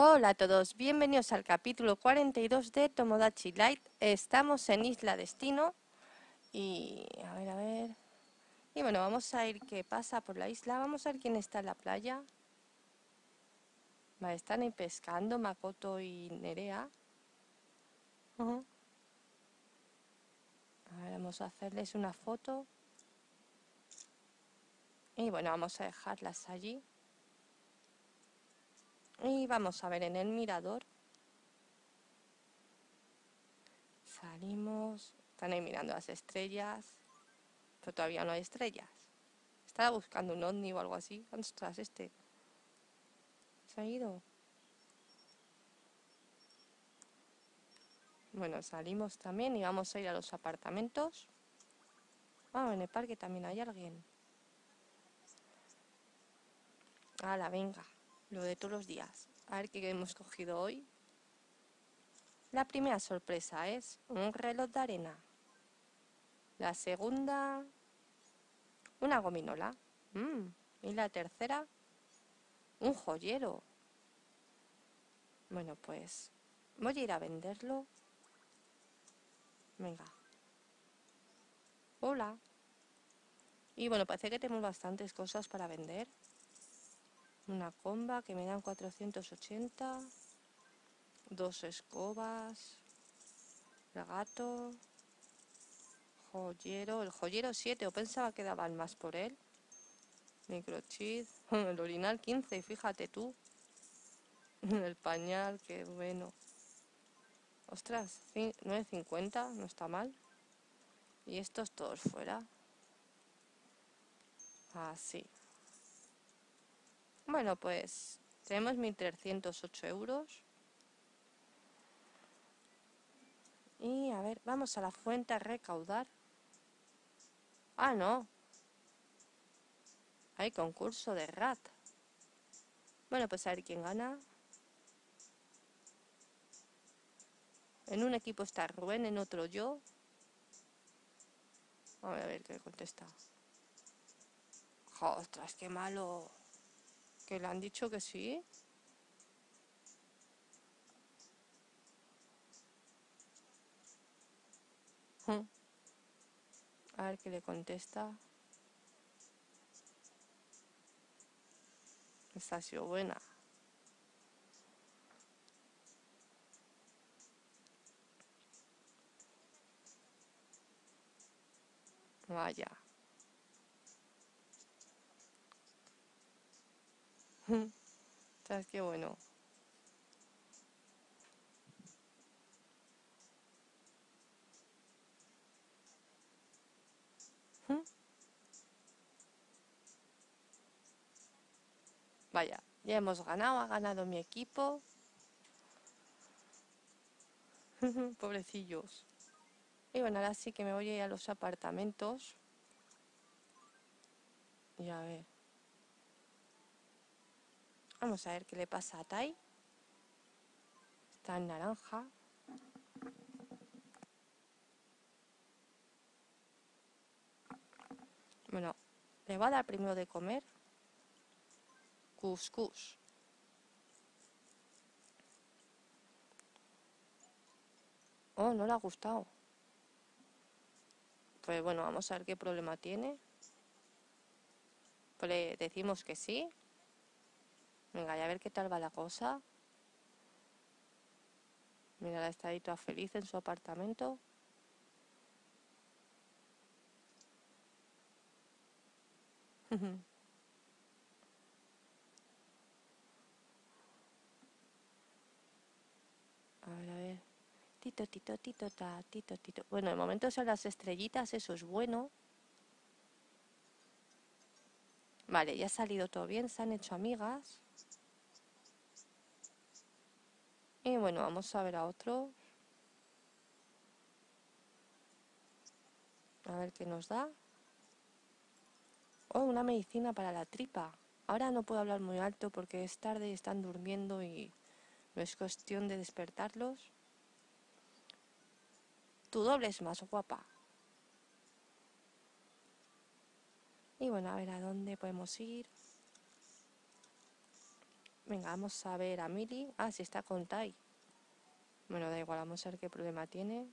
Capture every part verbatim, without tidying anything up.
Hola a todos, bienvenidos al capítulo cuarenta y dos de Tomodachi Life. Estamos en Isla Destino y a ver, a ver. Y bueno, vamos a ir qué pasa por la isla, vamos a ver quién está en la playa. Vale, están ahí pescando Makoto y Nerea. Uh-huh. A ver, vamos a hacerles una foto. Y bueno, vamos a dejarlas allí. Y vamos a ver en el mirador. Salimos. Están ahí mirando las estrellas. Pero todavía no hay estrellas. Estaba buscando un ovni o algo así. Ostras, este. ¿Se ha ido? Bueno, salimos también y vamos a ir a los apartamentos. Ah, en el parque también hay alguien. Hala, venga. Lo de todos los días. A ver qué hemos cogido hoy. La primera sorpresa es un reloj de arena. La segunda, una gominola. Mm. Y la tercera, un joyero. Bueno, pues voy a ir a venderlo. Venga. Hola. Y bueno, parece que tenemos bastantes cosas para vender. Una comba que me dan cuatrocientos ochenta, dos escobas, el gato, joyero, el joyero siete, o pensaba que daban más por él, microchip, el orinal quince, fíjate tú, el pañal, qué bueno, ostras, nueve cincuenta, no está mal, y estos todos fuera, así. Bueno, pues tenemos mil trescientos ocho euros. Y a ver, vamos a la fuente a recaudar. Ah, no. Hay concurso de rat. Bueno, pues a ver quién gana. En un equipo está Rwen, en otro yo. A ver, a ver qué contesta. Ostras, qué malo. Que le han dicho que sí. A ver qué le contesta. Esta ha sido buena. Vaya. ¿Sabes qué bueno? ¿Mm? Vaya, ya hemos ganado, ha ganado mi equipo. Pobrecillos. Y bueno, ahora sí que me voy a ir a los apartamentos. Y a ver. Vamos a ver qué le pasa a Tai. Está en naranja. Bueno, le va a dar primero de comer cuscús. Oh, no le ha gustado. Pues bueno, vamos a ver qué problema tiene. Pues le decimos que sí. Venga, ya a ver qué tal va la cosa. Mira, la está ahí toda feliz en su apartamento. A ver, a ver. Tito, tito, tito, ta, tito, tito. Bueno, de momento son las estrellitas, eso es bueno. Vale, ya ha salido todo bien, se han hecho amigas. Y bueno, vamos a ver a otro. A ver qué nos da. Oh, una medicina para la tripa. Ahora no puedo hablar muy alto porque es tarde, están durmiendo y no es cuestión de despertarlos. Tu doble es más guapa. Y bueno, a ver a dónde podemos ir. Venga, vamos a ver a Mili. Ah, si está con Tai. Bueno, da igual, vamos a ver qué problema tiene.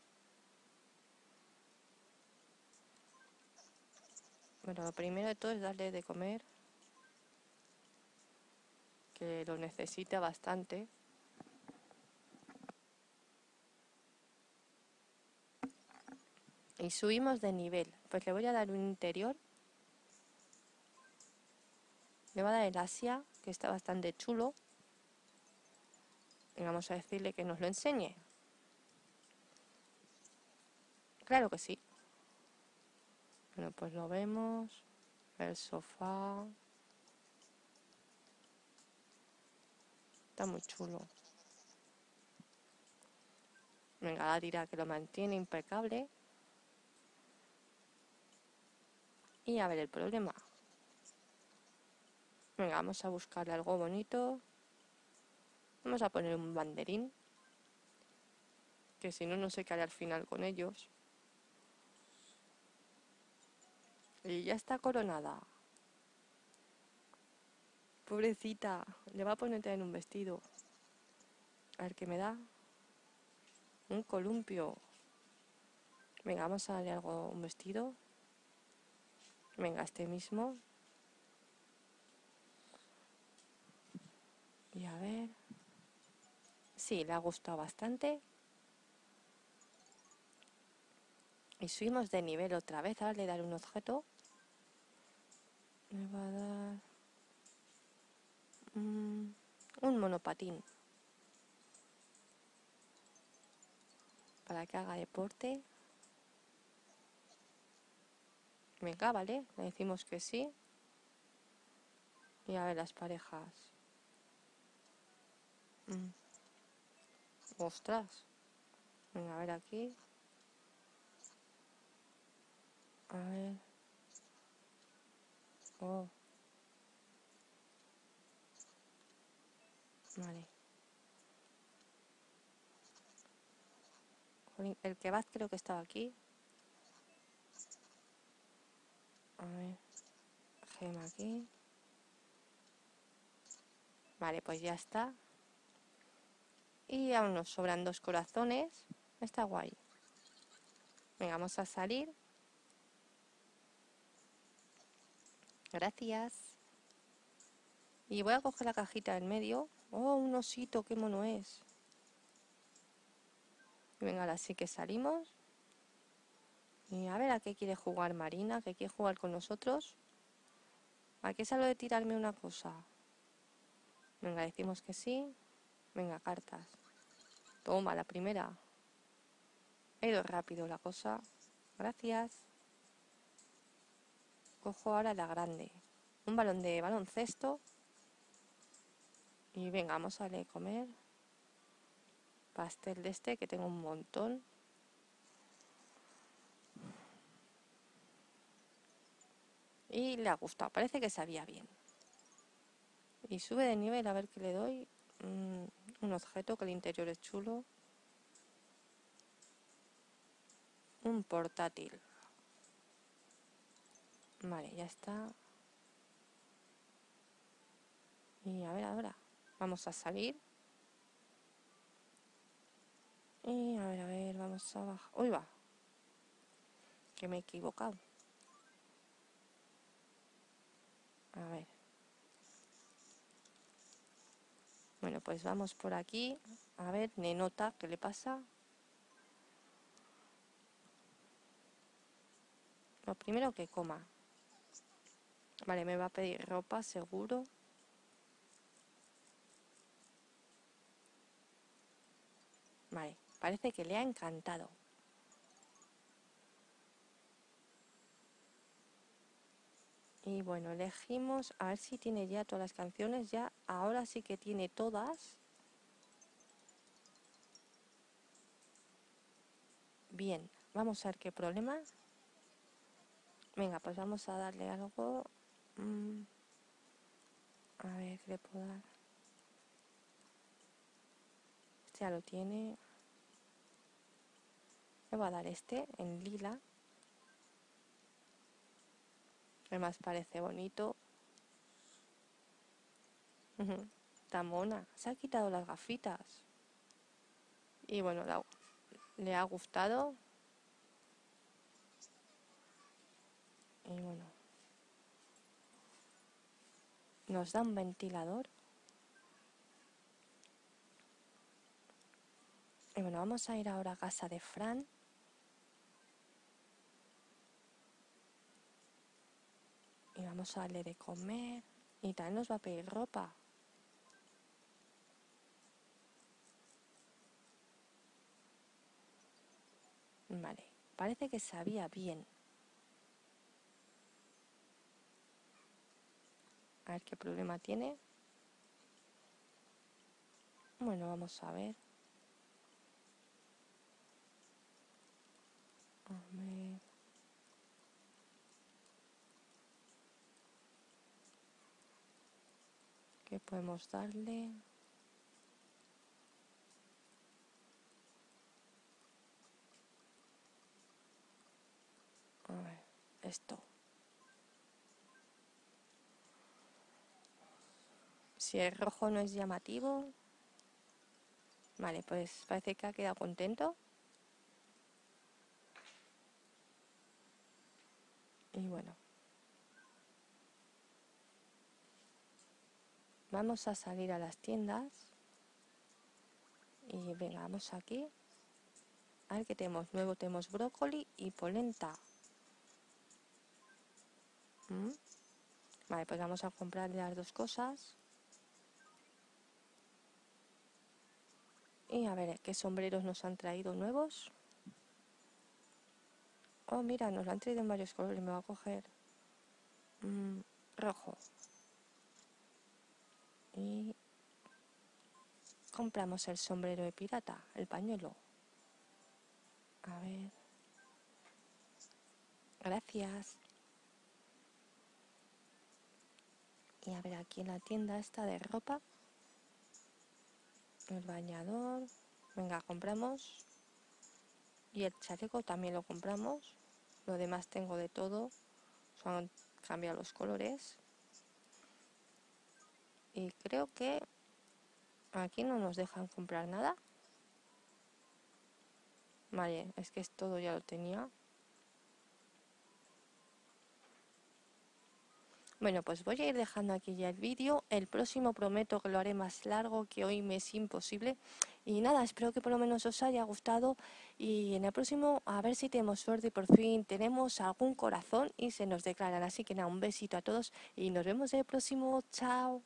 Bueno, lo primero de todo es darle de comer, que lo necesita bastante. Y subimos de nivel. Pues le voy a dar un interior. Le voy a dar el Asia, que está bastante chulo. Y vamos a decirle que nos lo enseñe. Claro que sí. Bueno, pues lo vemos. El sofá. Está muy chulo. Venga, la dirá que lo mantiene impecable. Y a ver el problema. Venga, vamos a buscarle algo bonito. Vamos a poner un banderín. Que si no, no sé qué haré al final con ellos. Y ya está coronada. Pobrecita. Le va a poner en un vestido. A ver qué me da. Un columpio. Venga, vamos a darle algo, un vestido. Venga, este mismo. Y a ver... Sí, le ha gustado bastante. Y subimos de nivel otra vez. Ahora le daré un objeto. Me va a dar... Um, un monopatín. Para que haga deporte. Venga, vale, le decimos que sí. Y a ver las parejas. Mm. Ostras. Venga, a ver aquí. A ver. Oh. Vale. El que va creo que estaba aquí. A ver, Gemma aquí. Vale, pues ya está. Y aún nos sobran dos corazones. Está guay. Venga, vamos a salir. Gracias. Y voy a coger la cajita en medio. Oh, un osito, qué mono es. Venga, ahora sí que salimos. Y a ver a qué quiere jugar Marina, que quiere jugar con nosotros. ¿A qué sale de tirarme una cosa? Venga, decimos que sí. Venga, cartas. Toma, la primera. Ha ido rápido la cosa. Gracias. Cojo ahora la grande. Un balón de baloncesto. Y venga, vamos a darle comer. Pastel de este, que tengo un montón. Y le ha gustado, parece que sabía bien. Y sube de nivel, a ver qué le doy. Mm, un objeto, que el interior es chulo. Un portátil. Vale, ya está. Y a ver ahora, vamos a salir. Y a ver, a ver, vamos a bajar. ¡Uy, va! Que me he equivocado. A ver. Bueno, pues vamos por aquí. A ver, Nenota, ¿qué le pasa? Lo primero que coma. Vale, me va a pedir ropa, seguro. Vale, parece que le ha encantado. Y bueno, elegimos, a ver si tiene ya todas las canciones, ya ahora sí que tiene todas. Bien, vamos a ver qué problema. Venga, pues vamos a darle algo. Mm. A ver, ¿qué le puedo dar? Este ya lo tiene. Le voy a dar este, en lila. Además parece bonito. Tan mona, se ha quitado las gafitas. Y bueno, la, le ha gustado. Y bueno. Nos da un ventilador. Y bueno, vamos a ir ahora a casa de Fran. Y vamos a darle de comer. Y también nos va a pedir ropa. Vale, parece que sabía bien. A ver qué problema tiene. Bueno, vamos a ver. A ver. ¿Qué podemos darle? A ver, esto. Si el rojo no es llamativo. Vale, pues parece que ha quedado contento. Y bueno. Vamos a salir a las tiendas. Y venga, vamos aquí. A ver qué tenemos. Luego tenemos brócoli y polenta. ¿Mm? Vale, pues vamos a comprar las dos cosas. Y a ver, ¿qué sombreros nos han traído nuevos? Oh, mira, nos lo han traído en varios colores. Me voy a coger mm, rojo. Y compramos el sombrero de pirata, el pañuelo. A ver. Gracias. Y a ver, aquí en la tienda esta de ropa. El bañador, venga, compramos. Y el chaleco también lo compramos. Lo demás tengo de todo. Se han cambiado los colores. Y creo que aquí no nos dejan comprar nada. Vale, es que todo ya lo tenía. Bueno, pues voy a ir dejando aquí ya el vídeo. El próximo prometo que lo haré más largo, que hoy me es imposible. Y nada, espero que por lo menos os haya gustado. Y en el próximo, a ver si tenemos suerte y por fin tenemos algún corazón y se nos declaran. Así que nada, un besito a todos y nos vemos en el próximo. Chao.